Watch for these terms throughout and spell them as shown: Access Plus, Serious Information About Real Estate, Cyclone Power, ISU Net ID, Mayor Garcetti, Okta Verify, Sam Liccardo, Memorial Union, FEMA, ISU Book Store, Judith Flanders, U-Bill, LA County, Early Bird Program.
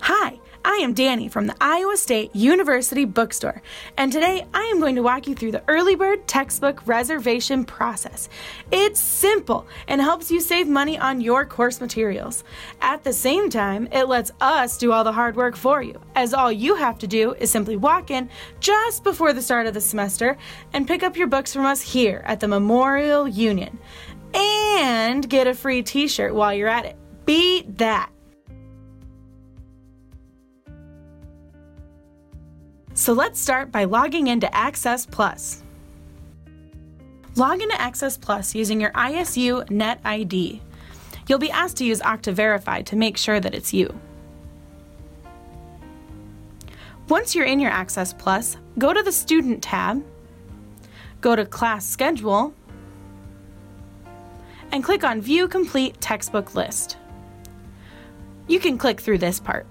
Hi, I am Danny from the Iowa State University Bookstore, and today I am going to walk you through the Early Bird Textbook Reservation process. It's simple and helps you save money on your course materials. At the same time, it lets us do all the hard work for you, as all you have to do is simply walk in just before the start of the semester and pick up your books from us here at the Memorial Union, and get a free t-shirt while you're at it. Beat that! So let's start by logging into Access Plus. Log into Access Plus using your ISU Net ID. You'll be asked to use Okta Verify to make sure that it's you. Once you're in your Access Plus, go to the Student tab, go to Class Schedule, and click on View Complete Textbook List. You can click through this part.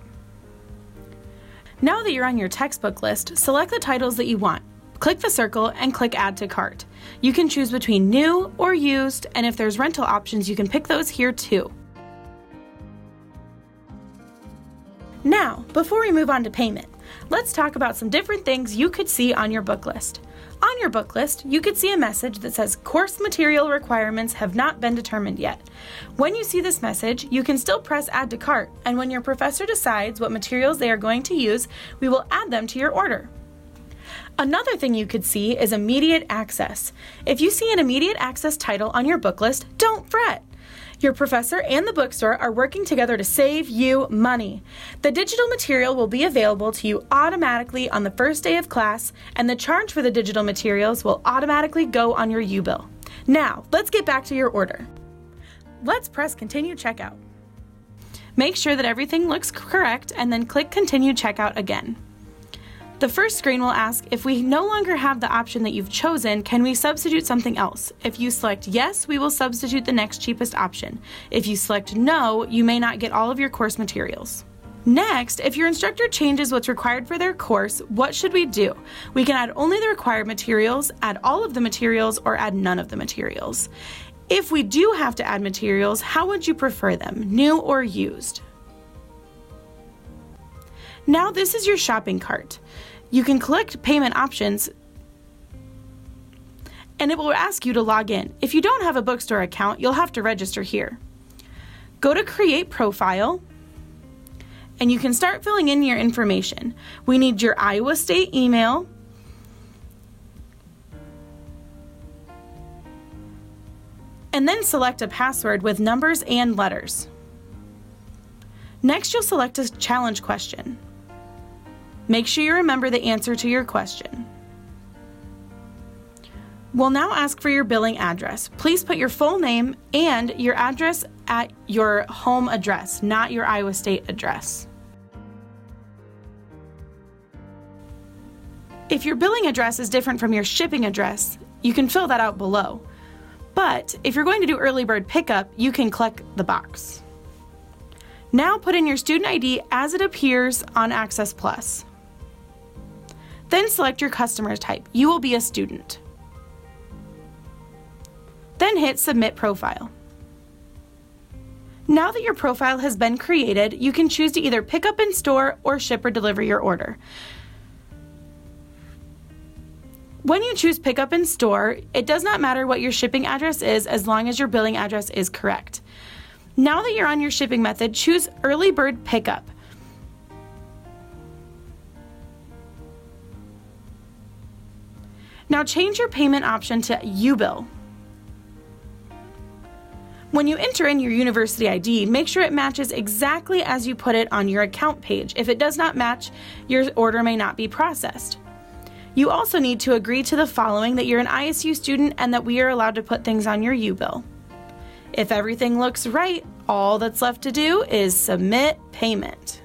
Now that you're on your textbook list, select the titles that you want. Click the circle and click Add to Cart. You can choose between new or used, and if there's rental options, you can pick those here too. Now, before we move on to payment, let's talk about some different things you could see on your book list. On your book list, you could see a message that says course material requirements have not been determined yet. When you see this message, you can still press Add to Cart, and when your professor decides what materials they are going to use, we will add them to your order. Another thing you could see is immediate access. If you see an immediate access title on your book list, don't fret. Your professor and the bookstore are working together to save you money. The digital material will be available to you automatically on the first day of class, and the charge for the digital materials will automatically go on your U-Bill. Now, let's get back to your order. Let's press Continue Checkout. Make sure that everything looks correct and then click Continue Checkout again. The first screen will ask, if we no longer have the option that you've chosen, can we substitute something else? If you select yes, we will substitute the next cheapest option. If you select no, you may not get all of your course materials. Next, if your instructor changes what's required for their course, what should we do? We can add only the required materials, add all of the materials, or add none of the materials. If we do have to add materials, how would you prefer them, new or used? Now this is your shopping cart. You can click payment options and it will ask you to log in. If you don't have a bookstore account, you'll have to register here. Go to Create Profile and you can start filling in your information. We need your Iowa State email, and then select a password with numbers and letters. Next, you'll select a challenge question. Make sure you remember the answer to your question. We'll now ask for your billing address. Please put your full name and your address at your home address, not your Iowa State address. If your billing address is different from your shipping address, you can fill that out below. But if you're going to do early bird pickup, you can click the box. Now put in your student ID as it appears on Access Plus. Then select your customer type. You will be a student. Then hit Submit Profile. Now that your profile has been created, you can choose to either pick up in store or ship or deliver your order. When you choose pick up in store, it does not matter what your shipping address is as long as your billing address is correct. Now that you're on your shipping method, choose Early Bird Pickup. Now change your payment option to U-Bill. When you enter in your university ID, make sure it matches exactly as you put it on your account page. If it does not match, your order may not be processed. You also need to agree to the following: that you're an ISU student and that we are allowed to put things on your U-Bill. If everything looks right, all that's left to do is submit payment.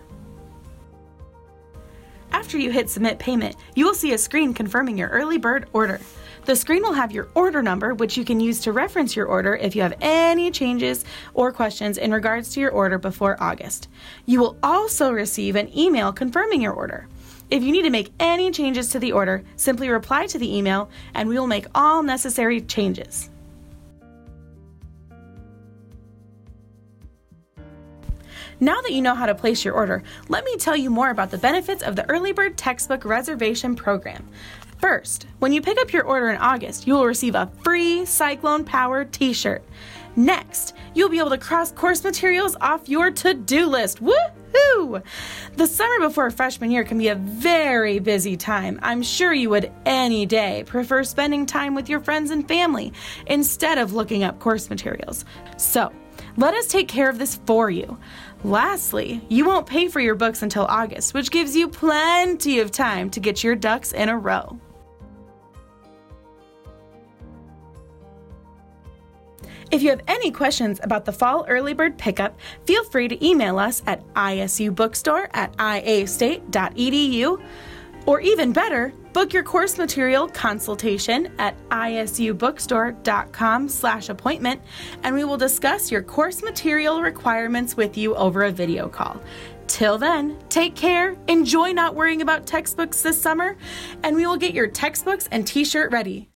After you hit submit payment, you will see a screen confirming your early bird order. The screen will have your order number, which you can use to reference your order if you have any changes or questions in regards to your order before August. You will also receive an email confirming your order. If you need to make any changes to the order, simply reply to the email and we will make all necessary changes. Now that you know how to place your order, let me tell you more about the benefits of the Early Bird Textbook Reservation Program. First, when you pick up your order in August, you will receive a free Cyclone Power t-shirt. Next, you'll be able to cross course materials off your to-do list. Woohoo! The summer before freshman year can be a very busy time. I'm sure you would any day prefer spending time with your friends and family instead of looking up course materials. So, let us take care of this for you. Lastly, you won't pay for your books until August, which gives you plenty of time to get your ducks in a row. If you have any questions about the Fall Early Bird Pickup, feel free to email us at isubookstore@iastate.edu, or even better, book your course material consultation at isubookstore.com/appointment, and we will discuss your course material requirements with you over a video call. Till then, take care, enjoy not worrying about textbooks this summer, and we will get your textbooks and t-shirt ready.